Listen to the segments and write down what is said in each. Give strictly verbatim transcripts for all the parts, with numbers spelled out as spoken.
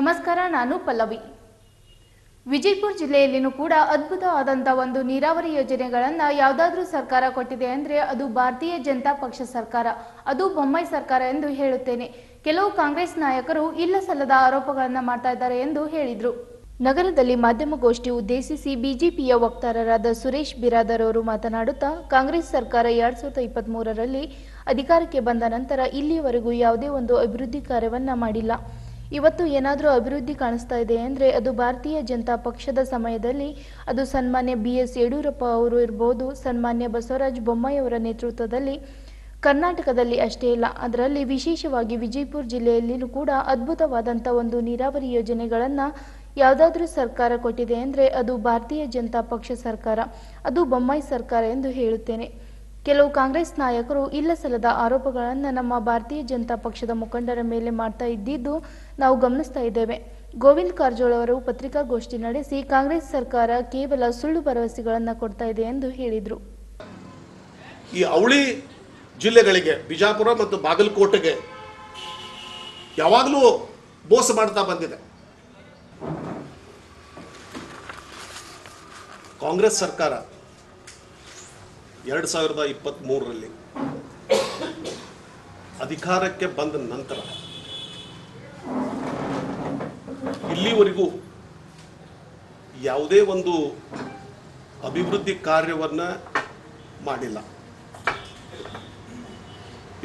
ನಮಸ್ಕಾರ, ನಾನು ಪಲ್ಲವಿ. ವಿಜಯಪುರ ಜಿಲ್ಲೆಯಲ್ಲಿನೂ ಕೂಡ ಅದ್ಭುತವಾದಂತ ಒಂದು ನೀರಾವರಿ ಯೋಜನೆಗಳನ್ನು ಯಾವುದಾದರೂ ಸರ್ಕಾರ ಕೊಟ್ಟಿದೆ ಅಂದ್ರೆ ಅದು ಭಾರತೀಯ ಜನತಾ ಪಕ್ಷ ಸರ್ಕಾರ, ಅದು ಬೊಮ್ಮಾಯಿ ಸರ್ಕಾರ ಎಂದು ಹೇಳುತ್ತೇನೆ. ಕೆಲವು ಕಾಂಗ್ರೆಸ್ ನಾಯಕರು ಇಲ್ಲ ಸಲ್ಲದ ಆರೋಪಗಳನ್ನು ಮಾಡ್ತಾ ಇದ್ದಾರೆ ಎಂದು ಹೇಳಿದರು. ನಗರದಲ್ಲಿ ಮಾಧ್ಯಮಗೋಷ್ಠಿ ಉದ್ದೇಶಿಸಿ ಬಿಜೆಪಿಯ ವಕ್ತಾರರಾದ ಸುರೇಶ್ ಬಿರಾದರ್ ಅವರು ಮಾತನಾಡುತ್ತಾ, ಕಾಂಗ್ರೆಸ್ ಸರ್ಕಾರ ಎರಡ್ ಸಾವಿರದ ಇಪ್ಪತ್ತ್ ಮೂರರಲ್ಲಿ ಅಧಿಕಾರಕ್ಕೆ ಬಂದ ನಂತರ ಇಲ್ಲಿಯವರೆಗೂ ಯಾವುದೇ ಒಂದು ಅಭಿವೃದ್ಧಿ ಕಾರ್ಯವನ್ನ ಮಾಡಿಲ್ಲ. ಇವತ್ತು ಏನಾದರೂ ಅಭಿವೃದ್ಧಿ ಕಾಣಿಸ್ತಾ ಇದೆ ಅಂದರೆ ಅದು ಭಾರತೀಯ ಜನತಾ ಪಕ್ಷದ ಸಮಯದಲ್ಲಿ ಅದು ಸನ್ಮಾನ್ಯ ಬಿ ಎಸ್ ಯಡಿಯೂರಪ್ಪ ಅವರು ಇರ್ಬೋದು, ಸನ್ಮಾನ್ಯ ಬಸವರಾಜ ಬೊಮ್ಮಾಯಿ ಅವರ ನೇತೃತ್ವದಲ್ಲಿ ಕರ್ನಾಟಕದಲ್ಲಿ ಅಷ್ಟೇ ಇಲ್ಲ, ಅದರಲ್ಲಿ ವಿಶೇಷವಾಗಿ ವಿಜಯಪುರ ಜಿಲ್ಲೆಯಲ್ಲಿಯೂ ಕೂಡ ಅದ್ಭುತವಾದಂಥ ಒಂದು ನೀರಾವರಿ ಯೋಜನೆಗಳನ್ನು ಯಾವುದಾದ್ರೂ ಸರ್ಕಾರ ಕೊಟ್ಟಿದೆ ಅಂದರೆ ಅದು ಭಾರತೀಯ ಜನತಾ ಪಕ್ಷ ಸರ್ಕಾರ, ಅದು ಬೊಮ್ಮಾಯಿ ಸರ್ಕಾರ ಎಂದು ಹೇಳುತ್ತೇನೆ. ಕೆಲವು ಕಾಂಗ್ರೆಸ್ ನಾಯಕರು ಇಲ್ಲ ಸಲ್ಲದ ಆರೋಪಗಳನ್ನು ನಮ್ಮ ಭಾರತೀಯ ಜನತಾ ಪಕ್ಷದ ಮುಖಂಡರ ಮೇಲೆ ಮಾಡ್ತಾ ಇದ್ದಿದ್ದು ನಾವು ಗಮನಿಸ್ತಾ ಇದ್ದೇವೆ. ಗೋವಿಂದ್ ಕಾರಜೋಳ ಅವರು ಪತ್ರಿಕಾಗೋಷ್ಠಿ ನಡೆಸಿ ಕಾಂಗ್ರೆಸ್ ಸರ್ಕಾರ ಕೇವಲ ಸುಳ್ಳು ಭರವಸೆಗಳನ್ನು ಕೊಡ್ತಾ ಇದೆ ಎಂದು ಹೇಳಿದರು. ಈ ಅವಳಿ ಜಿಲ್ಲೆಗಳಿಗೆ, ಬಿಜಾಪುರ ಮತ್ತು ಬಾಗಲಕೋಟೆಗೆ ಯಾವಾಗಲೂ ಮೋಸ ಮಾಡ್ತಾ ಬಂದಿದೆ. ಕಾಂಗ್ರೆಸ್ ಸರ್ಕಾರ ಎರಡು ಸಾವಿರದ ಇಪ್ಪತ್ತ್ ಮೂರರಲ್ಲಿ ಅಧಿಕಾರಕ್ಕೆ ಬಂದ ನಂತರ ಇಲ್ಲಿವರೆಗೂ ಯಾವುದೇ ಒಂದು ಅಭಿವೃದ್ಧಿ ಕಾರ್ಯವನ್ನು ಮಾಡಿಲ್ಲ.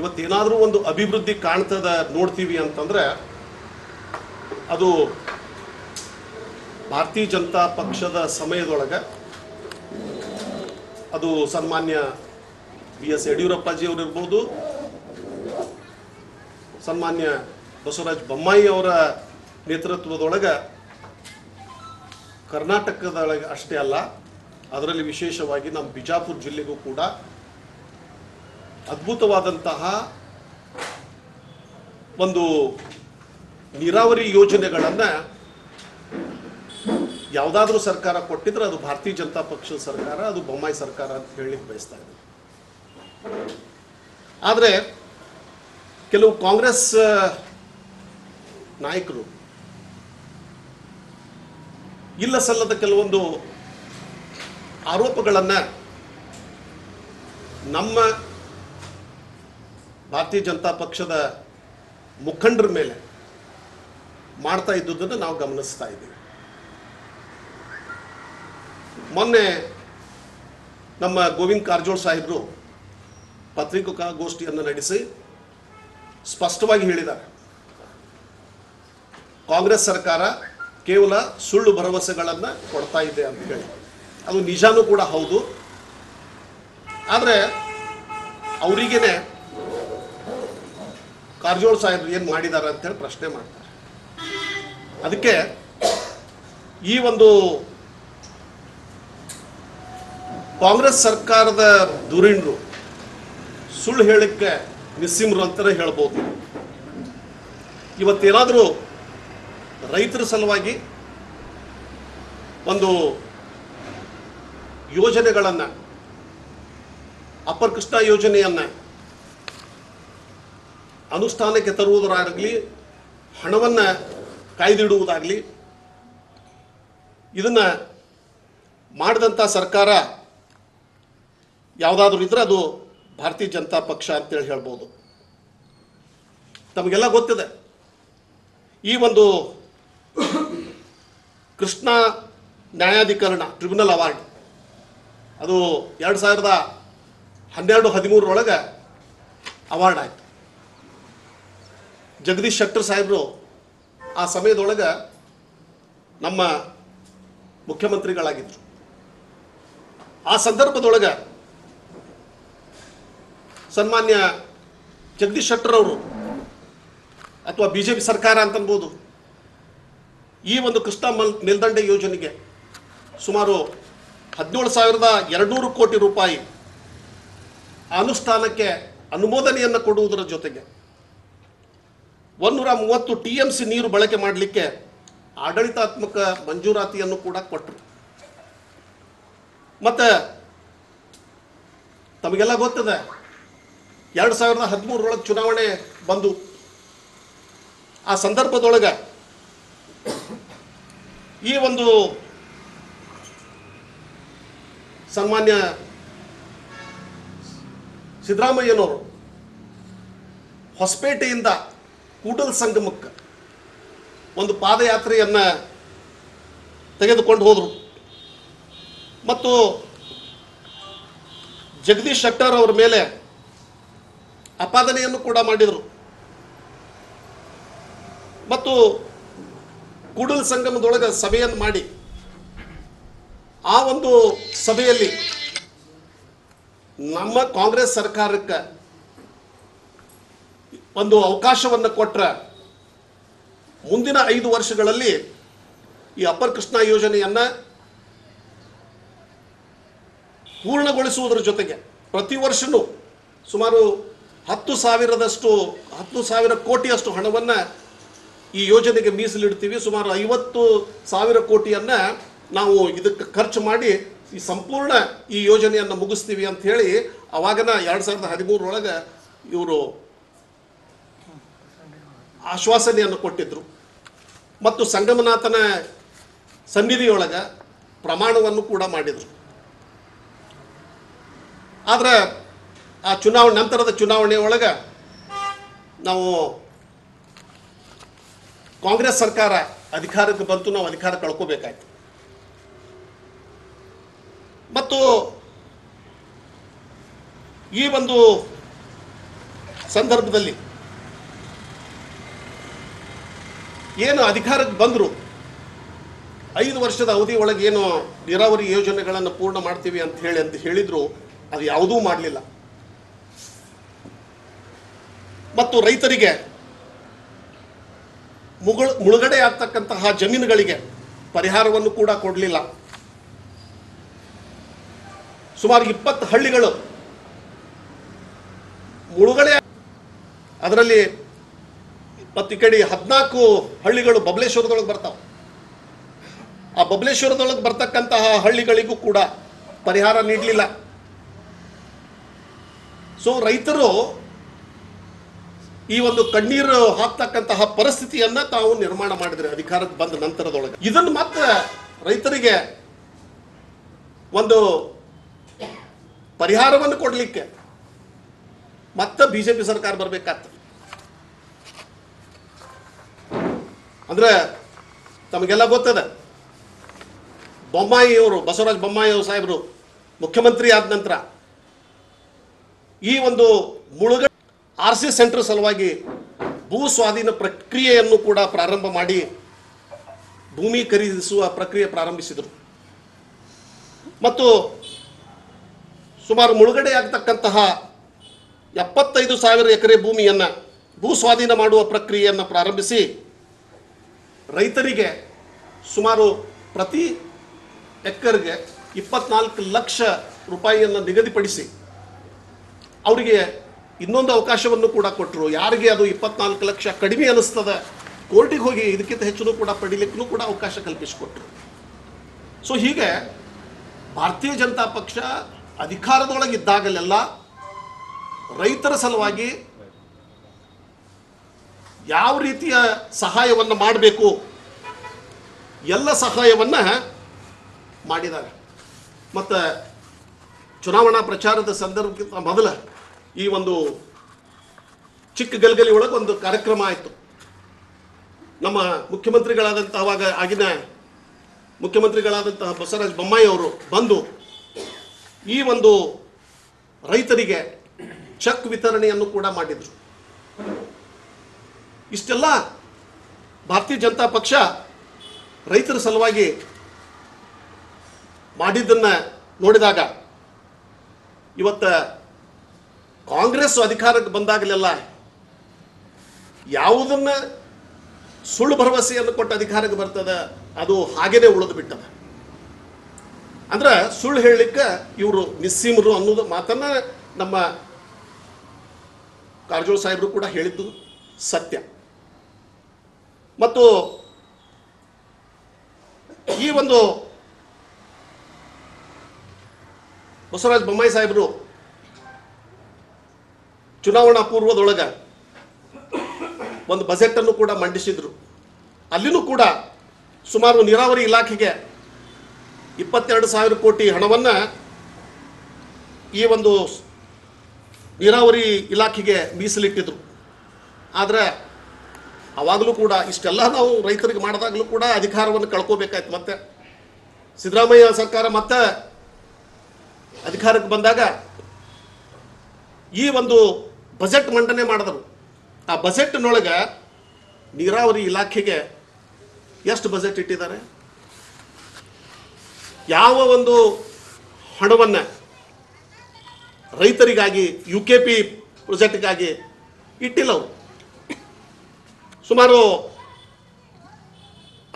ಇವತ್ತೇನಾದರೂ ಒಂದು ಅಭಿವೃದ್ಧಿ ಕಾಣ್ತದ ನೋಡ್ತೀವಿ ಅಂತಂದರೆ ಅದು ಭಾರತೀಯ ಜನತಾ ಪಕ್ಷದ ಸಮಯದೊಳಗೆ ಅದು ಸನ್ಮಾನ್ಯ ಬಿ ಎಸ್ ಯಡಿಯೂರಪ್ಪಾಜಿ ಅವರಿರ್ಬೋದು, ಸನ್ಮಾನ್ಯ ಬಸವರಾಜ ಬೊಮ್ಮಾಯಿ ಅವರ ನೇತೃತ್ವದೊಳಗೆ ಕರ್ನಾಟಕದೊಳಗೆ ಅಷ್ಟೇ ಅಲ್ಲ, ಅದರಲ್ಲಿ ವಿಶೇಷವಾಗಿ ನಮ್ಮ ಬಿಜಾಪುರ ಜಿಲ್ಲೆಗೂ ಕೂಡ ಅದ್ಭುತವಾದಂತಹ ಒಂದು ನೀರಾವರಿ ಯೋಜನೆಗಳನ್ನು ಯಾವುದಾದ್ರೂ ಸರ್ಕಾರ ಕೊಟ್ಟಿದ್ರೆ ಅದು ಭಾರತೀಯ ಜನತಾ ಪಕ್ಷದ ಸರ್ಕಾರ, ಅದು ಬೊಮ್ಮಾಯಿ ಸರ್ಕಾರ ಅಂತ ಹೇಳಲಿಕ್ಕೆ ಬಯಸ್ತಾ ಇದ್ದೀನಿ. ಆದರೆ ಕೆಲವು ಕಾಂಗ್ರೆಸ್ ನಾಯಕರು ಇಲ್ಲ ಸಲ್ಲದ ಕೆಲವೊಂದು ಆರೋಪಗಳನ್ನು ನಮ್ಮ ಭಾರತೀಯ ಜನತಾ ಪಕ್ಷದ ಮುಖಂಡರ ಮೇಲೆ ಮಾಡ್ತಾ ಇದ್ದುದನ್ನು ನಾವು ಗಮನಿಸ್ತಾ ಇದ್ದೀವಿ. ಮೊನ್ನೆ ನಮ್ಮ ಗೋವಿಂದ್ ಕಾರಜೋಳ ಸಾಹೇಬರು ಪತ್ರಿಕಾಗೋಷ್ಠಿಯನ್ನು ನಡೆಸಿ ಸ್ಪಷ್ಟವಾಗಿ ಹೇಳಿದ್ದಾರೆ, ಕಾಂಗ್ರೆಸ್ ಸರ್ಕಾರ ಕೇವಲ ಸುಳ್ಳು ಭರವಸೆಗಳನ್ನು ಕೊಡ್ತಾ ಇದೆ ಅಂತ ಹೇಳಿ. ಅದು ನಿಜಾನೂ ಕೂಡ ಹೌದು. ಆದರೆ ಅವರಿಗೇನೆ ಕಾರಜೋಳ ಸಾಹೇಬರು ಏನು ಮಾಡಿದ್ದಾರೆ ಅಂತೇಳಿ ಪ್ರಶ್ನೆ ಮಾಡ್ತಾರೆ. ಅದಕ್ಕೆ ಈ ಒಂದು ಕಾಂಗ್ರೆಸ್ ಸರ್ಕಾರದ ಧುರೀಣರು ಸುಳ್ಳು ಹೇಳಕ್ಕೆ ನಿಸ್ಸಿಮ್ರು ಅಂತಲೇ ಹೇಳ್ಬೋದು. ಇವತ್ತೇನಾದರೂ ರೈತರ ಸಲುವಾಗಿ ಒಂದು ಯೋಜನೆಗಳನ್ನು, ಅಪರ ಕೃಷ್ಣ ಯೋಜನೆಯನ್ನು ಅನುಷ್ಠಾನಕ್ಕೆ ತರುವುದರಾಗಲಿ, ಹಣವನ್ನು ಕಾಯ್ದಿಡುವುದಾಗಲಿ, ಇದನ್ನು ಮಾಡಿದಂಥ ಸರ್ಕಾರ ಯಾವುದಾದ್ರೂ ಇದ್ದರೆ ಅದು ಭಾರತೀಯ ಜನತಾ ಪಕ್ಷ ಅಂತೇಳಿ ಹೇಳ್ಬೋದು. ತಮಗೆಲ್ಲ ಗೊತ್ತಿದೆ, ಈ ಒಂದು ಕೃಷ್ಣ ನ್ಯಾಯಾಧಿಕರಣ ಟ್ರಿಬ್ಯುನಲ್ ಅವಾರ್ಡ್ ಅದು ಎರಡು ಸಾವಿರದ ಹನ್ನೆರಡು ಹದಿಮೂರರೊಳಗೆ ಅವಾರ್ಡ್ ಆಯಿತು. ಜಗದೀಶ್ ಶೆಟ್ಟರ್ ಸಾಹೇಬರು ಆ ಸಮಯದೊಳಗೆ ನಮ್ಮ ಮುಖ್ಯಮಂತ್ರಿಗಳಾಗಿದ್ದರು. ಆ ಸಂದರ್ಭದೊಳಗೆ ಸನ್ಮಾನ್ಯ ಜಗದೀಶ್ ಶೆಟ್ಟರ್ ಅವರು ಅಥವಾ ಬಿ ಜೆ ಪಿ ಸರ್ಕಾರ ಅಂತನ್ಬೋದು, ಈ ಒಂದು ಕೃಷ್ಣ ಮಲ್ ಮೇಲ್ದಂಡೆ ಯೋಜನೆಗೆ ಸುಮಾರು ಹದಿನೇಳು ಸಾವಿರದ ಎರಡುನೂರು ಕೋಟಿ ರೂಪಾಯಿ ಅನುಷ್ಠಾನಕ್ಕೆ ಅನುಮೋದನೆಯನ್ನು ಕೊಡುವುದರ ಜೊತೆಗೆ ಒಂದೂರ ಮೂವತ್ತು ಟಿ ಎಮ್ ಸಿ ನೀರು ಬಳಕೆ ಮಾಡಲಿಕ್ಕೆ ಆಡಳಿತಾತ್ಮಕ ಮಂಜೂರಾತಿಯನ್ನು ಕೂಡ ಕೊಟ್ಟರು. ಮತ್ತು ತಮಗೆಲ್ಲ ಗೊತ್ತದೆ, ಎರಡು ಸಾವಿರದ ಹದಿಮೂರರೊಳಗೆ ಚುನಾವಣೆ ಬಂದು ಆ ಸಂದರ್ಭದೊಳಗೆ ಈ ಒಂದು ಸನ್ಮಾನ್ಯ ಸಿದ್ದರಾಮಯ್ಯನವರು ಹೊಸಪೇಟೆಯಿಂದ ಕೂಡಲ ಸಂಗಮಕ್ಕೆ ಒಂದು ಪಾದಯಾತ್ರೆಯನ್ನು ತೆಗೆದುಕೊಂಡು ಹೋದರು ಮತ್ತು ಜಗದೀಶ್ ಶೆಟ್ಟರ್ ಅವರ ಮೇಲೆ ಆಪಾದನೆಯನ್ನು ಕೂಡ ಮಾಡಿದರು ಮತ್ತು ಕೂಡಲ ಸಂಗಮದೊಳಗೆ ಸಭೆಯನ್ನು ಮಾಡಿ ಆ ಒಂದು ಸಭೆಯಲ್ಲಿ ನಮ್ಮ ಕಾಂಗ್ರೆಸ್ ಸರ್ಕಾರಕ್ಕೆ ಒಂದು ಅವಕಾಶವನ್ನು ಕೊಟ್ಟರೆ ಮುಂದಿನ ಐದು ವರ್ಷಗಳಲ್ಲಿ ಈ ಅಪ್ಪರ್ ಕೃಷ್ಣ ಯೋಜನೆಯನ್ನು ಪೂರ್ಣಗೊಳಿಸುವುದರ ಜೊತೆಗೆ ಪ್ರತಿ ವರ್ಷವೂ ಸುಮಾರು ಹತ್ತು ಸಾವಿರದಷ್ಟು ಹತ್ತು ಸಾವಿರ ಕೋಟಿಯಷ್ಟು ಹಣವನ್ನು ಈ ಯೋಜನೆಗೆ ಮೀಸಲಿಡ್ತೀವಿ. ಸುಮಾರು ಐವತ್ತು ಸಾವಿರ ಕೋಟಿಯನ್ನು ನಾವು ಇದಕ್ಕೆ ಖರ್ಚು ಮಾಡಿ ಈ ಸಂಪೂರ್ಣ ಈ ಯೋಜನೆಯನ್ನು ಮುಗಿಸ್ತೀವಿ ಅಂತ ಹೇಳಿ ಅವಾಗನ ಎರಡು ಸಾವಿರದ ಹದಿಮೂರರೊಳಗೆ ಇವರು ಆಶ್ವಾಸನೆಯನ್ನು ಕೊಟ್ಟಿದ್ದರು ಮತ್ತು ಸಂಗಮನಾಥನ ಸನ್ನಿಧಿಯೊಳಗೆ ಪ್ರಮಾಣವನ್ನು ಕೂಡ ಮಾಡಿದರು. ಆದರೆ ಆ ಚುನಾವಣೆ ನಂತರದ ಚುನಾವಣೆಯೊಳಗೆ ನಾವು ಕಾಂಗ್ರೆಸ್ ಸರ್ಕಾರ ಅಧಿಕಾರಕ್ಕೆ ಬಂತು, ನಾವು ಅಧಿಕಾರ ಕಳ್ಕೋಬೇಕಾಯ್ತು ಮತ್ತು ಈ ಒಂದು ಸಂದರ್ಭದಲ್ಲಿ ಏನು ಅಧಿಕಾರಕ್ಕೆ ಬಂದರು ಐದು ವರ್ಷದ ಅವಧಿಯೊಳಗೆ ಏನು ನೀರಾವರಿ ಯೋಜನೆಗಳನ್ನು ಪೂರ್ಣ ಮಾಡ್ತೀವಿ ಅಂತ ಹೇಳಿ ಅಂತ ಹೇಳಿದರು, ಅದು ಯಾವುದೂ ಮಾಡಲಿಲ್ಲ ಮತ್ತು ರೈತರಿಗೆ ಮುಗಳು ಮುಳುಗಡೆ ಆಗ್ತಕ್ಕಂತಹ ಜಮೀನುಗಳಿಗೆ ಪರಿಹಾರವನ್ನು ಕೂಡ ಕೊಡಲಿಲ್ಲ. ಸುಮಾರು ಇಪ್ಪತ್ತು ಹಳ್ಳಿಗಳು ಮುಳುಗಡೆ, ಅದರಲ್ಲಿ ಮತ್ತು ಈ ಕಡೆ ಹದಿನಾಲ್ಕು ಹಳ್ಳಿಗಳು ಬಬಲೇಶ್ವರದೊಳಗೆ ಬರ್ತಾವೆ. ಆ ಬಬಲೇಶ್ವರದೊಳಗೆ ಬರ್ತಕ್ಕಂತಹ ಹಳ್ಳಿಗಳಿಗೂ ಕೂಡ ಪರಿಹಾರ ನೀಡಲಿಲ್ಲ. ಸೊ ರೈತರು ಈ ಒಂದು ಕಣ್ಣೀರು ಹಾಕ್ತಕ್ಕಂತಹ ಪರಿಸ್ಥಿತಿಯನ್ನು ತಾವು ನಿರ್ಮಾಣ ಮಾಡಿದರೆ ಅಧಿಕಾರಕ್ಕೆ ಬಂದ ನಂತರದೊಳಗೆ. ಇದನ್ನು ಮಾತ್ರ ರೈತರಿಗೆ ಒಂದು ಪರಿಹಾರವನ್ನು ಕೊಡಲಿಕ್ಕೆ ಮತ್ತೆ ಬಿ ಜೆ ಪಿ ಸರ್ಕಾರ ಬರಬೇಕಾಗ್ತದೆ. ಅಂದರೆ ತಮಗೆಲ್ಲ ಗೊತ್ತದೆ, ಬೊಮ್ಮಾಯಿ ಅವರು ಬಸವರಾಜ ಬೊಮ್ಮಾಯಿ ಅವರು ಸಾಹೇಬರು ಮುಖ್ಯಮಂತ್ರಿ ಆದ ನಂತರ ಈ ಒಂದು ಮುಳುಗಡೆ ಆರ್ ಸಿ ಸೆಂಟರ್ ಸಲುವಾಗಿ ಭೂ ಸ್ವಾಧೀನ ಪ್ರಕ್ರಿಯೆಯನ್ನು ಕೂಡ ಪ್ರಾರಂಭ ಮಾಡಿ ಭೂಮಿ ಖರೀದಿಸುವ ಪ್ರಕ್ರಿಯೆ ಪ್ರಾರಂಭಿಸಿದರು ಮತ್ತು ಸುಮಾರು ಮುಳುಗಡೆ ಆಗ್ತಕ್ಕಂತಹ ಎಪ್ಪತ್ತೈದು ಸಾವಿರ ಎಕರೆ ಭೂಮಿಯನ್ನು ಭೂ ಸ್ವಾಧೀನ ಮಾಡುವ ಪ್ರಕ್ರಿಯೆಯನ್ನು ಪ್ರಾರಂಭಿಸಿ ರೈತರಿಗೆ ಸುಮಾರು ಪ್ರತಿ ಎಕರ್ಗೆ ಇಪ್ಪತ್ನಾಲ್ಕು ಲಕ್ಷ ರೂಪಾಯಿಯನ್ನು ನಿಗದಿಪಡಿಸಿ ಅವರಿಗೆ ಇನ್ನೊಂದು ಅವಕಾಶವನ್ನು ಕೂಡ ಕೊಟ್ಟರು. ಯಾರಿಗೆ ಅದು ಇಪ್ಪತ್ನಾಲ್ಕು ಲಕ್ಷ ಕಡಿಮೆ ಅನ್ನಿಸ್ತದೆ ಕೋರ್ಟಿಗೆ ಹೋಗಿ ಇದಕ್ಕಿಂತ ಹೆಚ್ಚು ಕೂಡ ಪಡಿಲಿಕ್ಕೂ ಕೂಡ ಅವಕಾಶ ಕಲ್ಪಿಸಿಕೊಟ್ರು. ಸೊ ಹೀಗೆ ಭಾರತೀಯ ಜನತಾ ಪಕ್ಷ ಅಧಿಕಾರದೊಳಗಿದ್ದಾಗಲೆಲ್ಲ ರೈತರ ಸಲುವಾಗಿ ಯಾವ ರೀತಿಯ ಸಹಾಯವನ್ನು ಮಾಡಬೇಕು ಎಲ್ಲ ಸಹಾಯವನ್ನು ಮಾಡಿದ್ದಾರೆ. ಮತ್ತು ಚುನಾವಣಾ ಪ್ರಚಾರದ ಸಂದರ್ಭಕ್ಕಿಂತ ಮೊದಲು ಈ ಒಂದು ಚಿಕ್ಕ ಗಲಗಲಿ ಒಳಗೆ ಒಂದು ಕಾರ್ಯಕ್ರಮ ಆಯಿತು. ನಮ್ಮ ಮುಖ್ಯಮಂತ್ರಿಗಳಾದಂಥ ಆವಾಗ ಆಗಿನ ಮುಖ್ಯಮಂತ್ರಿಗಳಾದಂತಹ ಬಸವರಾಜ ಬೊಮ್ಮಾಯಿ ಅವರು ಬಂದು ಈ ಒಂದು ರೈತರಿಗೆ ಚೆಕ್ ವಿತರಣೆಯನ್ನು ಕೂಡ ಮಾಡಿದರು. ಇಷ್ಟೆಲ್ಲ ಭಾರತೀಯ ಜನತಾ ಪಕ್ಷ ರೈತರ ಸಲುವಾಗಿ ಮಾಡಿದ್ದನ್ನು ನೋಡಿದಾಗ ಇವತ್ತು ಕಾಂಗ್ರೆಸ್ ಅಧಿಕಾರಕ್ಕೆ ಬಂದಾಗಲೆಲ್ಲ ಯಾವುದನ್ನು ಸುಳ್ಳು ಭರವಸೆಯನ್ನು ಕೊಟ್ಟು ಅಧಿಕಾರಕ್ಕೆ ಬರ್ತದೆ ಅದು ಹಾಗೇ ಉಳಿದು ಬಿಟ್ಟದೆ. ಅಂದರೆ ಸುಳ್ಳು ಹೇಳಲಿಕ್ಕೆ ಇವರು ನಿಸ್ಸೀಮರು ಅನ್ನೋದು ಮಾತನ್ನು ನಮ್ಮ ಕಾರಜೋಳ ಸಾಹೇಬರು ಕೂಡ ಹೇಳಿದ್ದು ಸತ್ಯ. ಮತ್ತು ಈ ಒಂದು ಬಸವರಾಜ ಬೊಮ್ಮಾಯಿ ಸಾಹೇಬರು ಚುನಾವಣಾ ಪೂರ್ವದೊಳಗೆ ಒಂದು ಬಜೆಟನ್ನು ಕೂಡ ಮಂಡಿಸಿದರು. ಅಲ್ಲಿನೂ ಕೂಡ ಸುಮಾರು ನೀರಾವರಿ ಇಲಾಖೆಗೆ ಇಪ್ಪತ್ತೆರಡು ಸಾವಿರ ಕೋಟಿ ಹಣವನ್ನು ಈ ಒಂದು ನೀರಾವರಿ ಇಲಾಖೆಗೆ ಮೀಸಲಿಟ್ಟಿದ್ರು. ಆದರೆ ಆವಾಗಲೂ ಕೂಡ ಇಷ್ಟೆಲ್ಲ ನಾವು ರೈತರಿಗೆ ಮಾಡಿದಾಗಲೂ ಕೂಡ ಅಧಿಕಾರವನ್ನು ಕಳ್ಕೋಬೇಕಾಯಿತು. ಮತ್ತೆ ಸಿದ್ದರಾಮಯ್ಯ ಸರ್ಕಾರ ಮತ್ತೆ ಅಧಿಕಾರಕ್ಕೆ ಬಂದಾಗ ಈ ಒಂದು ಬಜೆಟ್ ಮಂಡನೆ ಮಾಡಿದರು. ಆ ಬಜೆಟ್ನೊಳಗೆ ನೀರಾವರಿ ಇಲಾಖೆಗೆ ಎಷ್ಟು ಬಜೆಟ್ ಇಟ್ಟಿದ್ದಾರೆ, ಯಾವ ಒಂದು ಹಣವನ್ನು ರೈತರಿಗಾಗಿ ಯು ಕೆ ಪಿ ಪ್ರಾಜೆಕ್ಟ್ಗಾಗಿ ಇಟ್ಟಿಲ್ಲ. ಸುಮಾರು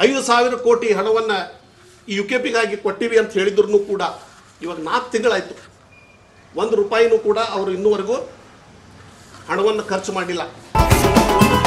ಐದು ಸಾವಿರ ಕೋಟಿ ಹಣವನ್ನು ಈ ಯು ಕೆ ಪಿಗಾಗಿ ಕೊಟ್ಟಿವಿ ಅಂತ ಹೇಳಿದ್ರು ಕೂಡ ಇವಾಗ ನಾಲ್ಕು ತಿಂಗಳಾಯಿತು, ಒಂದು ರೂಪಾಯಿನೂ ಕೂಡ ಅವರು ಇನ್ನೂವರೆಗೂ ಹಣವನ್ನು ಖರ್ಚು ಮಾಡಿಲ್ಲ.